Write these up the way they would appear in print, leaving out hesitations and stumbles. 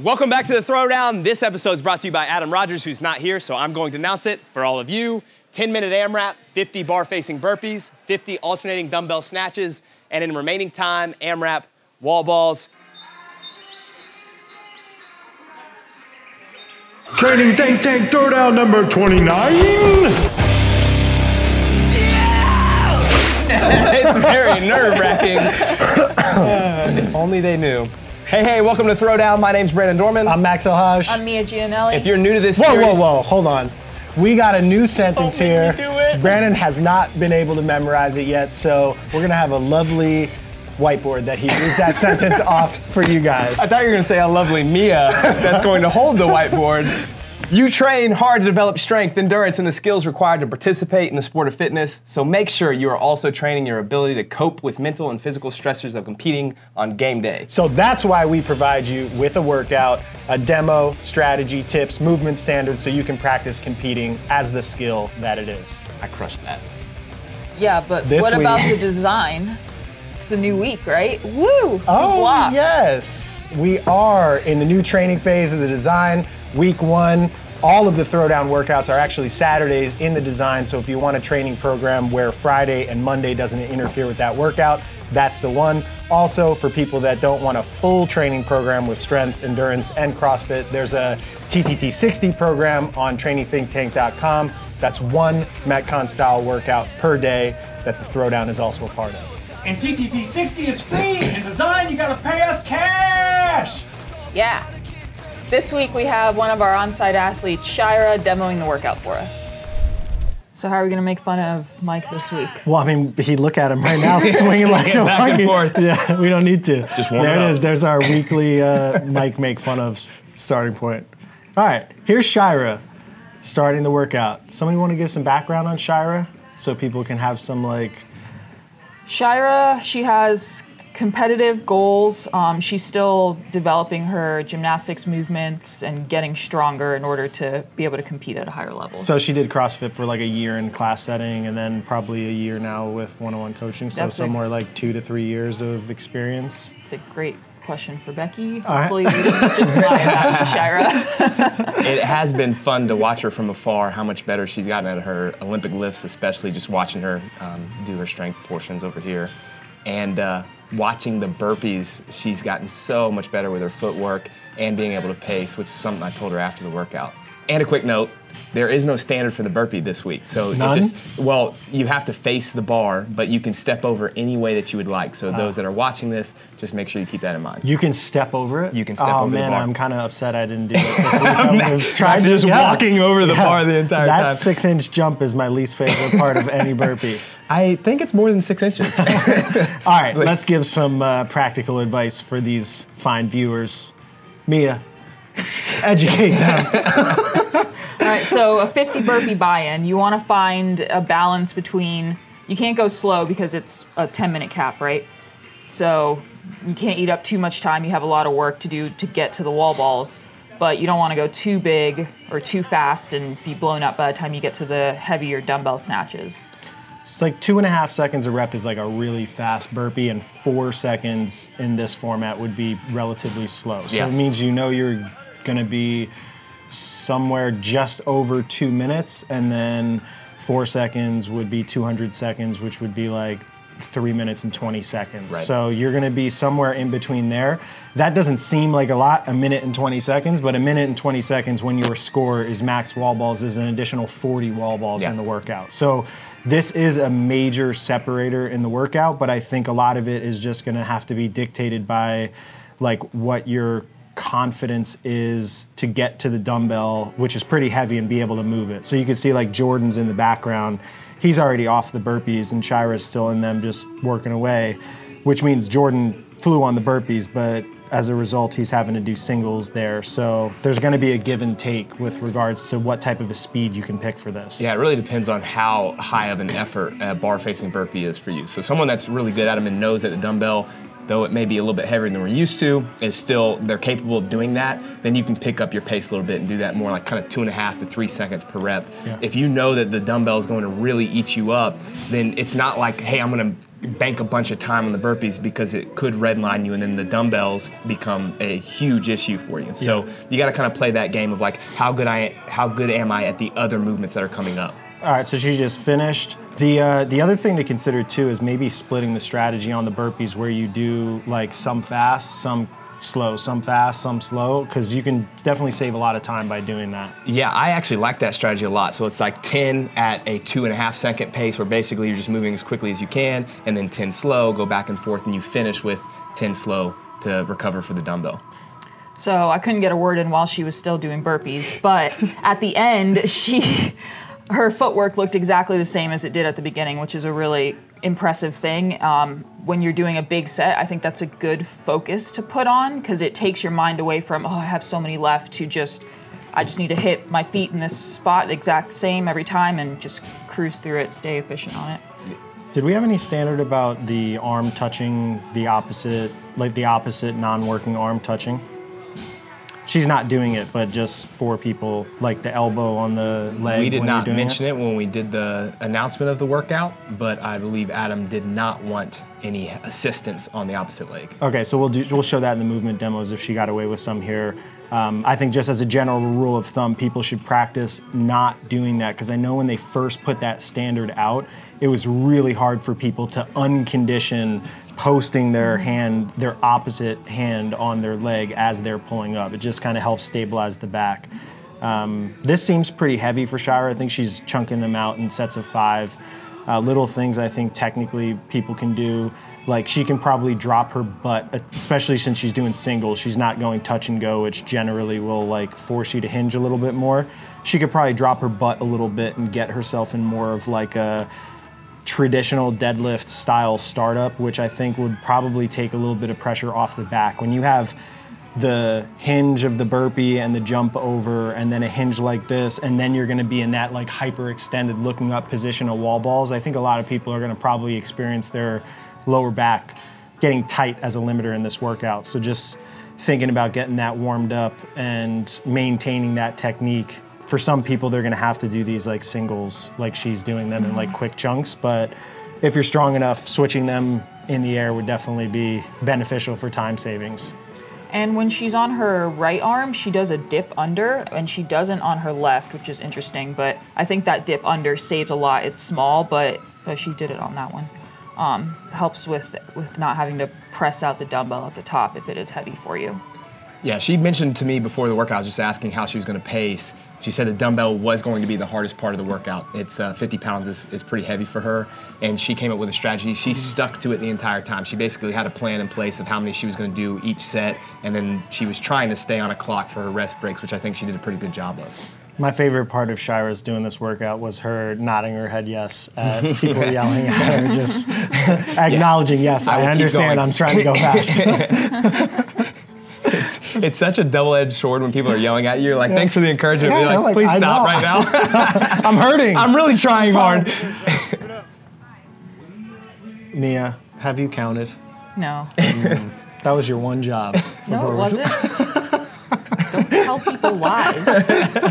Welcome back to The Throwdown. This episode is brought to you by Adam Rogers, who's not here, so I'm going to announce it for all of you. 10-minute AMRAP, 50 bar-facing burpees, 50 alternating dumbbell snatches, and in remaining time, AMRAP, wall balls. Training Think Tank Throwdown number 29. Yeah! It's very nerve-wracking. If only they knew. Hey, hey, welcome to Throwdown. My name's Brandon Dorman. I'm Max El Haj. I'm Mia Giannelli. If you're new to this series... Whoa, hold on. We got a new sentence here. Brandon has not been able to memorize it yet, so we're going to have a lovely whiteboard that he reads that sentence off for you guys. I thought you were going to say a lovely Mia that's going to hold the whiteboard. You train hard to develop strength, endurance, and the skills required to participate in the sport of fitness, so make sure you are also training your ability to cope with mental and physical stressors of competing on game day. So that's why we provide you with a workout, a demo, strategy, tips, movement standards, so you can practice competing as the skill that it is. I crushed that. Yeah, but what about the design? It's a new week, right? Woo! Oh, yes. We are in the new training phase of the design. Week one, all of the Throwdown workouts are actually Saturdays in the design, so if you want a training program where Friday and Monday doesn't interfere with that workout, that's the one. Also, for people that don't want a full training program with strength, endurance, and CrossFit, there's a TTT60 program on trainingthinktank.com. That's one Metcon-style workout per day that the Throwdown is also a part of. And TTT60 is free, and design, you gotta pay us cash! Yeah. This week we have one of our on-site athletes, Shira, demoing the workout for us. So how are we gonna make fun of Mike this week? Well, I mean, he look at him right now, swinging like a monkey. Yeah, we don't need to. Just warm it up. There it is, there's our weekly Mike make fun of starting point. All right, here's Shira, starting the workout. Somebody wanna give some background on Shira? So people can have some like... Shira, she has competitive goals. She's still developing her gymnastics movements and getting stronger in order to be able to compete at a higher level. So she did CrossFit for like a year in class setting and then probably a year now with one-on-one coaching. So that's somewhere like 2 to 3 years of experience. It's a great question for Becky. Hopefully we didn't just lie about Shira. It has been fun to watch her from afar, how much better she's gotten at her Olympic lifts, especially just watching her do her strength portions over here. And watching the burpees, she's gotten so much better with her footwork and being able to pace, which is something I told her after the workout. And a quick note, there is no standard for the burpee this week. So it just, well, you have to face the bar, but you can step over any way that you would like. So those that are watching this, just make sure you keep that in mind. You can step over it? You can step over the bar. Oh man, I'm kind of upset I didn't do it this week. I tried to just walking over the bar the entire time. That 6-inch jump is my least favorite part of any burpee. I think it's more than 6 inches. All right, let's give some practical advice for these fine viewers. Mia, educate them. All right, so a 50 burpee buy-in, you want to find a balance between, you can't go slow because it's a 10-minute cap, right? So you can't eat up too much time. You have a lot of work to do to get to the wall balls, but you don't want to go too big or too fast and be blown up by the time you get to the heavier dumbbell snatches. It's like 2.5 seconds a rep is like a really fast burpee, and 4 seconds in this format would be relatively slow. So it means you know you're going to be somewhere just over 2 minutes, and then 4 seconds would be 200 seconds, which would be like 3 minutes and 20 seconds. Right. So you're gonna be somewhere in between there. That doesn't seem like a lot, a minute and 20 seconds, but a minute and 20 seconds when your score is max wall balls is an additional 40 wall balls in the workout. So this is a major separator in the workout, but I think a lot of it is just gonna have to be dictated by like what your confidence is to get to the dumbbell, which is pretty heavy, and be able to move it. So you can see like Jordan's in the background. He's already off the burpees and Shira's still in them just working away, which means Jordan flew on the burpees, but as a result, he's having to do singles there. So there's gonna be a give and take with regards to what type of a speed you can pick for this. Yeah, it really depends on how high of an effort a bar-facing burpee is for you. So someone that's really good at them and knows that the dumbbell though it may be a little bit heavier than we're used to, is still, they're capable of doing that, then you can pick up your pace a little bit and do that more like kind of 2.5 to 3 seconds per rep. Yeah. If you know that the dumbbell is going to really eat you up, then it's not like, hey, I'm gonna bank a bunch of time on the burpees, because it could redline you and then the dumbbells become a huge issue for you. Yeah. So you gotta kind of play that game of like, how good am I at the other movements that are coming up? All right, so she just finished. The other thing to consider too is maybe splitting the strategy on the burpees where you do like some fast, some slow, some fast, some slow, because you can definitely save a lot of time by doing that. Yeah, I actually like that strategy a lot. So it's like 10 at a 2.5 second pace where basically you're just moving as quickly as you can, and then 10 slow, go back and forth, and you finish with 10 slow to recover for the dumbbell. So I couldn't get a word in while she was still doing burpees, but at the end, her footwork looked exactly the same as it did at the beginning, which is a really impressive thing. When you're doing a big set, I think that's a good focus to put on, because it takes your mind away from, oh, I have so many left, to just, I just need to hit my feet in this spot the exact same every time and just cruise through it, stay efficient on it. Did we have any standard about the arm touching the opposite, like the opposite non-working arm touching? She's not doing it, but just for people, like the elbow on the leg. We did not mention it when we did the announcement of the workout, but I believe Adam did not want any assistance on the opposite leg. Okay, so we'll show that in the movement demos if she got away with some here. I think just as a general rule of thumb, people should practice not doing that, because I know when they first put that standard out, it was really hard for people to uncondition posting their hand, their opposite hand on their leg as they're pulling up. It just kind of helps stabilize the back. This seems pretty heavy for Shira. I think she's chunking them out in sets of 5. Little things I think technically people can do. Like she can probably drop her butt, especially since she's doing singles. She's not going touch and go, which generally will like force you to hinge a little bit more. She could probably drop her butt a little bit and get herself in more of like a traditional deadlift style startup, which I think would probably take a little bit of pressure off the back. When you have the hinge of the burpee and the jump over and then a hinge like this, and then you're gonna be in that like hyper extended looking up position of wall balls, I think a lot of people are gonna probably experience their lower back getting tight as a limiter in this workout. So just thinking about getting that warmed up and maintaining that technique. For some people, they're gonna have to do these like singles, like she's doing them in like quick chunks, but if you're strong enough, switching them in the air would definitely be beneficial for time savings. And when she's on her right arm, she does a dip under, and she doesn't on her left, which is interesting, but I think that dip under saves a lot. It's small, but she did it on that one. Helps with not having to press out the dumbbell at the top if it is heavy for you. Yeah, she mentioned to me before the workout, I was just asking how she was gonna pace. She said the dumbbell was going to be the hardest part of the workout. It's 50 pounds is pretty heavy for her, and she came up with a strategy. She stuck to it the entire time. She basically had a plan in place of how many she was gonna do each set, and then she was trying to stay on a clock for her rest breaks, which I think she did a pretty good job of. My favorite part of Shira's doing this workout was her nodding her head yes at people yelling at her, just acknowledging, yes, I understand, I'm trying to go fast. It's such a double-edged sword when people are yelling at you. You're like, thanks for the encouragement. You're like, please stop right now. I'm hurting. I'm really trying hard. Mia, have you counted? No. That was your one job. No, it wasn't. Don't tell people lies. All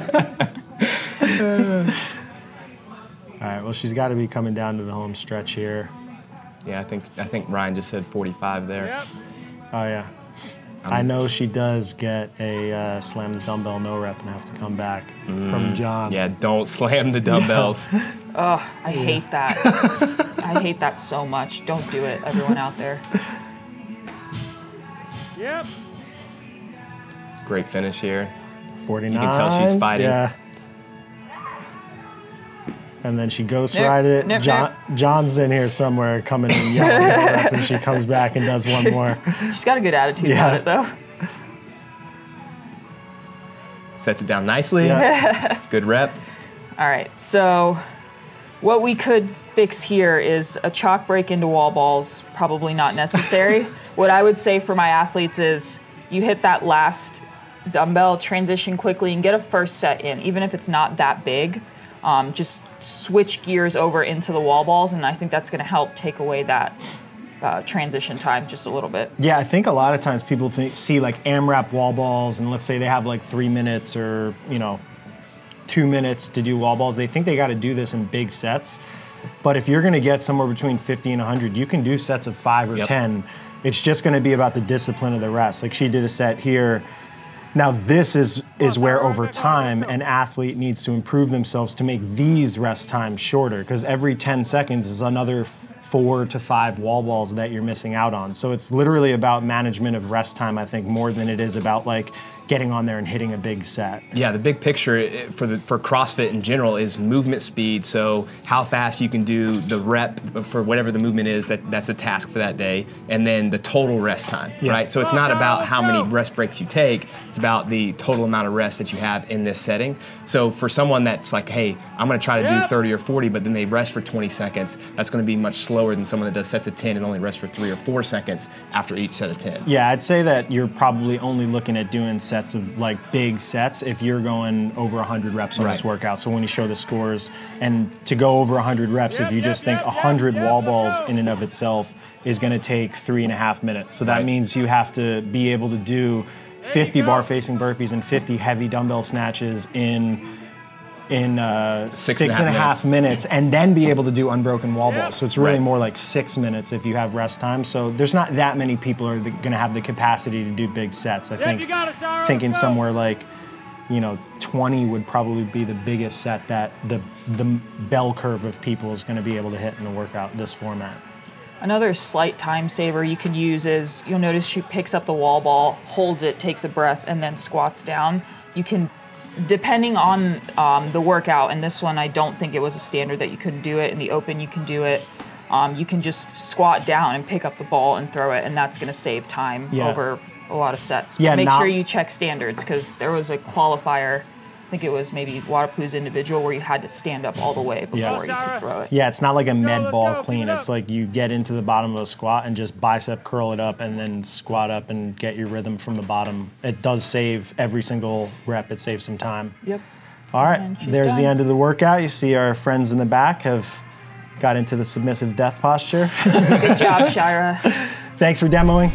right, well, she's got to be coming down to the home stretch here. Yeah, I think Ryan just said 45 there. Yep. Oh, yeah. I know she does get a slam the dumbbell no rep and have to come back from John. Yeah, don't slam the dumbbells. Oh, I hate that. I hate that so much. Don't do it, everyone out there. Yep. Great finish here. 49. You can tell she's fighting. Yeah. And then she ghost ride it. John's in here somewhere coming and yelling at her, and she comes back and does one more. She's got a good attitude about it, though. Sets it down nicely. Yeah. Good rep. All right, so what we could fix here is a chalk break into wall balls, probably not necessary. What I would say for my athletes is you hit that last dumbbell, transition quickly, and get a first set in, even if it's not that big. Just switch gears over into the wall balls, and I think that's gonna help take away that transition time just a little bit. Yeah, I think a lot of times people see like AMRAP wall balls, and let's say they have like 3 minutes or, you know, 2 minutes to do wall balls. They think they got to do this in big sets. But if you're going to get somewhere between 50 and 100, you can do sets of 5 or 10. It's just going to be about the discipline of the rest. Like she did a set here. Now this is where over time an athlete needs to improve themselves to make these rest times shorter, because every 10 seconds is another 4 to 5 wall balls that you're missing out on. So it's literally about management of rest time, I think, more than it is about like getting on there and hitting a big set. Yeah, the big picture for CrossFit in general is movement speed. So how fast you can do the rep for whatever the movement is, that's the task for that day, and then the total rest time, right? So it's not about how many rest breaks you take, it's about the total amount of rest that you have in this setting. So for someone that's like, hey, I'm gonna try to do 30 or 40, but then they rest for 20 seconds, that's gonna be much slower than someone that does sets of 10 and only rests for 3 or 4 seconds after each set of 10. Yeah, I'd say that you're probably only looking at doing sets of like big sets if you're going over 100 reps on this workout. So when you show the scores, and to go over 100 reps, if you just think 100 wall balls in and of itself is gonna take 3.5 minutes. So that means you have to be able to do 50 bar facing burpees and 50 heavy dumbbell snatches in 6.5 minutes, and then be able to do unbroken wall balls. So it's really more like 6 minutes if you have rest time. So there's not that many people are gonna have the capacity to do big sets. I think thinking somewhere like, you know, 20 would probably be the biggest set that the bell curve of people is gonna be able to hit in a workout this format. Another slight time saver you could use is, you'll notice she picks up the wall ball, holds it, takes a breath, and then squats down. You can, depending on the workout, and this one I don't think it was a standard that you couldn't do it. In the open you can do it. You can just squat down and pick up the ball and throw it, and that's going to save time over a lot of sets. But make sure you check standards, because there was a qualifier, I think it was maybe Wadapalooza individual, where you had to stand up all the way before you could throw it. Yeah, it's not like a med ball clean. It's like you get into the bottom of a squat and just bicep curl it up and then squat up and get your rhythm from the bottom. It does save every single rep. It saves some time. Yep. All right, there's done. The end of the workout. You see our friends in the back have got into the submissive death posture. Good job, Shira. Thanks for demoing.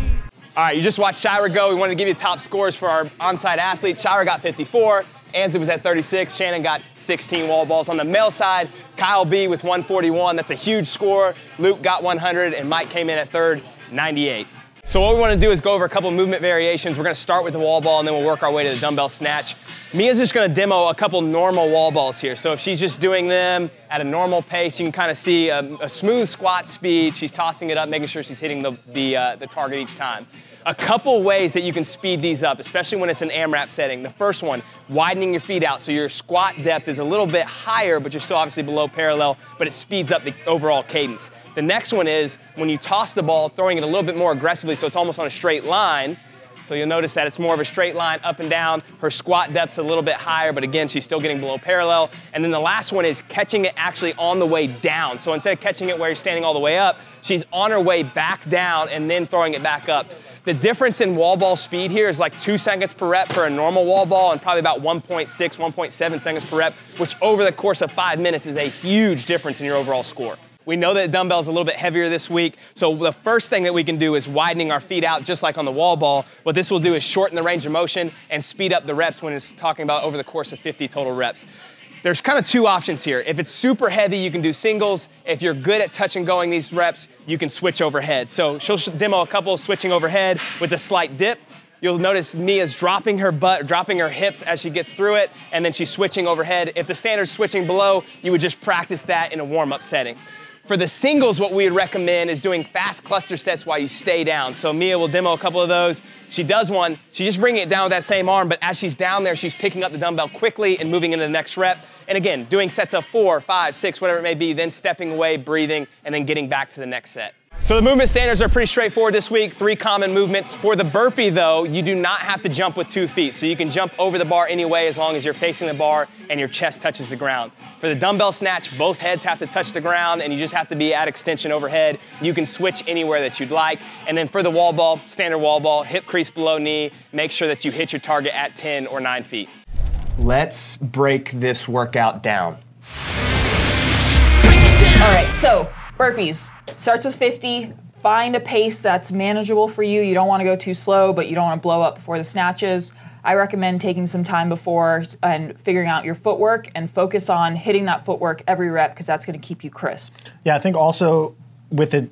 All right, you just watched Shira go. We wanted to give you top scores for our on-site athletes. Shira got 54. Ansley was at 36, Shannon got 16 wall balls. On the male side, Kyle B with 141, that's a huge score. Luke got 100, and Mike came in at third, 98. So what we want to do is go over a couple movement variations. We're going to start with the wall ball, and then we'll work our way to the dumbbell snatch. Mia's just going to demo a couple normal wall balls here. So if she's just doing them at a normal pace, you can kind of see a smooth squat speed. She's tossing it up, making sure she's hitting the target each time. A couple ways that you can speed these up, especially when it's an AMRAP setting. The first one, widening your feet out, so your squat depth is a little bit higher, but you're still obviously below parallel, but it speeds up the overall cadence. The next one is when you toss the ball, throwing it a little bit more aggressively, so it's almost on a straight line. So you'll notice that it's more of a straight line up and down. Her squat depth's a little bit higher, but again, she's still getting below parallel. And then the last one is catching it actually on the way down. So instead of catching it where you're standing all the way up, she's on her way back down and then throwing it back up. The difference in wall ball speed here is like 2 seconds per rep for a normal wall ball, and probably about 1.6, 1.7 seconds per rep, which over the course of 5 minutes is a huge difference in your overall score. We know that the dumbbell is a little bit heavier this week, so the first thing that we can do is widening our feet out, just like on the wall ball. What this will do is shorten the range of motion and speed up the reps when it's talking about over the course of 50 total reps. There's kind of two options here. If it's super heavy, you can do singles. If you're good at touch and going these reps, you can switch overhead. So she'll demo a couple switching overhead with a slight dip. You'll notice Mia's dropping her butt, dropping her hips as she gets through it, and then she's switching overhead. If the standard's switching below, you would just practice that in a warm-up setting. For the singles, what we would recommend is doing fast cluster sets while you stay down. So Mia will demo a couple of those. She does one, she's just bringing it down with that same arm, but as she's down there, she's picking up the dumbbell quickly and moving into the next rep. And again, doing sets of 4, 5, 6, whatever it may be, then stepping away, breathing, and then getting back to the next set. So the movement standards are pretty straightforward this week, 3 common movements. For the burpee though, you do not have to jump with 2 feet, so you can jump over the bar anyway as long as you're facing the bar and your chest touches the ground. For the dumbbell snatch, both heads have to touch the ground and you just have to be at extension overhead. You can switch anywhere that you'd like. And then for the wall ball, standard wall ball, hip crease below knee, make sure that you hit your target at 10 or 9 feet. Let's break this workout down. Break it down. All right, so burpees. Starts with 50, Find a pace that's manageable for you. You don't want to go too slow, but you don't want to blow up before the snatches. I recommend taking some time before and figuring out your footwork and focus on hitting that footwork every rep because that's going to keep you crisp. Yeah, I think also with it,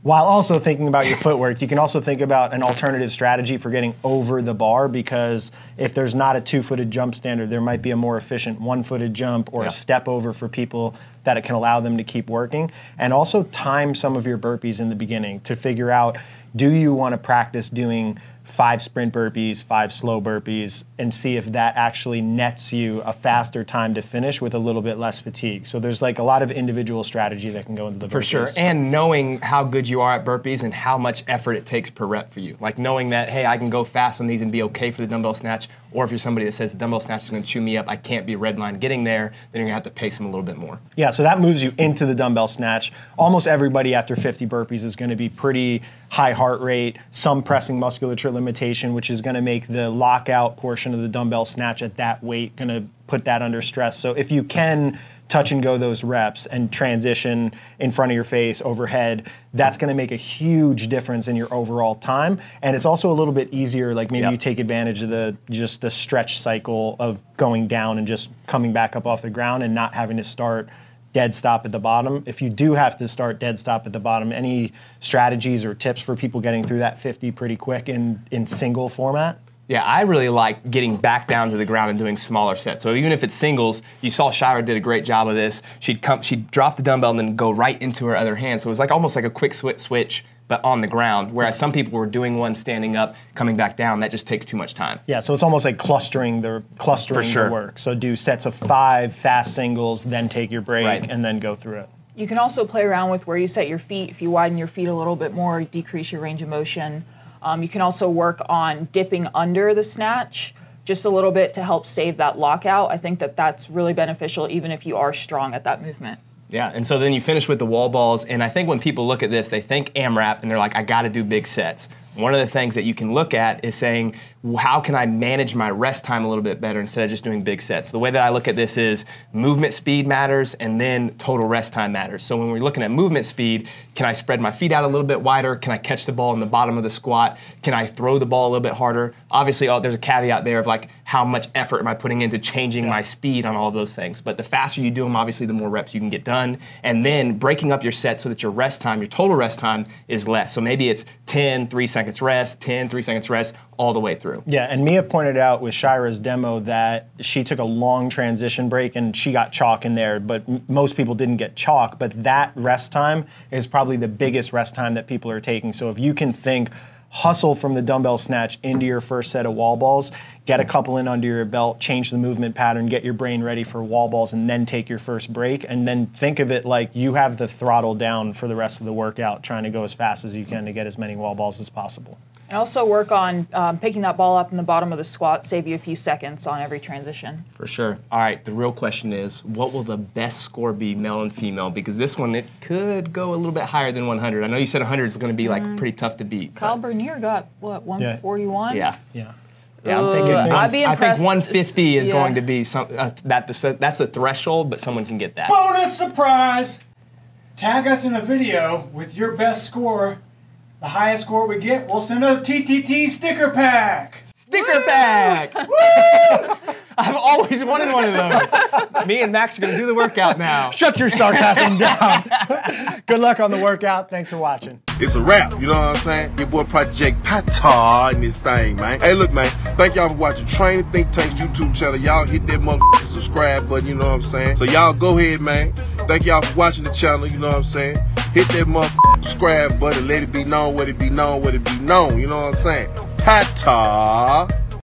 while also thinking about your footwork, you can also think about an alternative strategy for getting over the bar, because if there's not a two-footed jump standard, there might be a more efficient one-footed jump or a step over for people that it can allow them to keep working. And also time some of your burpees in the beginning to figure out, do you want to practice doing 5 sprint burpees, 5 slow burpees, and see if that actually nets you a faster time to finish with a little bit less fatigue. So there's like a lot of individual strategy that can go into the burpees. For sure, and knowing how good you are at burpees and how much effort it takes per rep for you. Like knowing that, hey, I can go fast on these and be okay for the dumbbell snatch, or if you're somebody that says the dumbbell snatch is gonna chew me up, I can't be redline getting there, then you're gonna have to pace them a little bit more. Yeah, so that moves you into the dumbbell snatch. Almost everybody after 50 burpees is gonna be pretty high heart rate, some pressing musculature limitation, which is gonna make the lockout portion of the dumbbell snatch at that weight gonna put that under stress. So if you can touch and go those reps and transition in front of your face, overhead, that's gonna make a huge difference in your overall time. And it's also a little bit easier, like maybe you take advantage of just the stretch cycle of going down and just coming back up off the ground and not having to start dead stop at the bottom. If you do have to start dead stop at the bottom, any strategies or tips for people getting through that 50 pretty quick in single format? Yeah, I really like getting back down to the ground and doing smaller sets. So even if it's singles, you saw Shira did a great job of this. She'd drop the dumbbell and then go right into her other hand. So it was like almost like a quick switch, but on the ground, whereas some people were doing one standing up, coming back down. That just takes too much time. Yeah, so it's almost like clustering the work. So do sets of 5 fast singles, then take your break, and then go through it. You can also play around with where you set your feet. If you widen your feet a little bit more, decrease your range of motion. You can also work on dipping under the snatch just a little bit to help save that lockout. I think that that's really beneficial even if you are strong at that movement. Yeah, and so then you finish with the wall balls, and I think when people look at this, they think AMRAP and they're like, I gotta do big sets. One of the things that you can look at is saying, how can I manage my rest time a little bit better instead of just doing big sets? The way that I look at this is movement speed matters and then total rest time matters. So when we're looking at movement speed, can I spread my feet out a little bit wider? Can I catch the ball in the bottom of the squat? Can I throw the ball a little bit harder? Obviously, there's a caveat there of like how much effort am I putting into changing my speed on all of those things. But the faster you do them, obviously, the more reps you can get done. And then breaking up your set so that your rest time, your total rest time is less. So maybe it's 10, 3 seconds. 3 seconds rest, 10, 3 seconds rest, all the way through. Yeah, and Mia pointed out with Shira's demo that she took a long transition break and she got chalk in there, but most people didn't get chalk, but that rest time is probably the biggest rest time that people are taking. So if you can think, hustle from the dumbbell snatch into your first set of wall balls, get a couple in under your belt, change the movement pattern, get your brain ready for wall balls, and then take your first break. And then think of it like you have the throttle down for the rest of the workout, trying to go as fast as you can to get as many wall balls as possible. And also work on picking that ball up in the bottom of the squat, save you a few seconds on every transition. For sure. All right, the real question is, what will the best score be, male and female? Because this one, it could go a little bit higher than 100. I know you said 100 is going to be like pretty tough to beat. Kyle Bernier got, what, 141? Yeah. Yeah, I'm thinking. I'd be impressed. I think 150 is going to be some. That's the threshold, but someone can get that. Bonus surprise! Tag us in a video with your best score. The highest score we get, we'll send a TTT sticker pack. Sticker pack! Woo! I've always wanted one of those. Me and Max are gonna do the workout now. Shut your sarcasm down. Good luck on the workout. Thanks for watching. It's a wrap, you know what I'm saying? Your boy Project Patar in this thing, man. Hey, look, man, thank y'all for watching Training Think Tank's YouTube channel. Y'all hit that motherfucking subscribe button, you know what I'm saying? So y'all go ahead, man. Thank y'all for watching the channel, you know what I'm saying? Hit that motherfucking subscribe button. Let it be known, what it be known, what it be known. You know what I'm saying? Patar.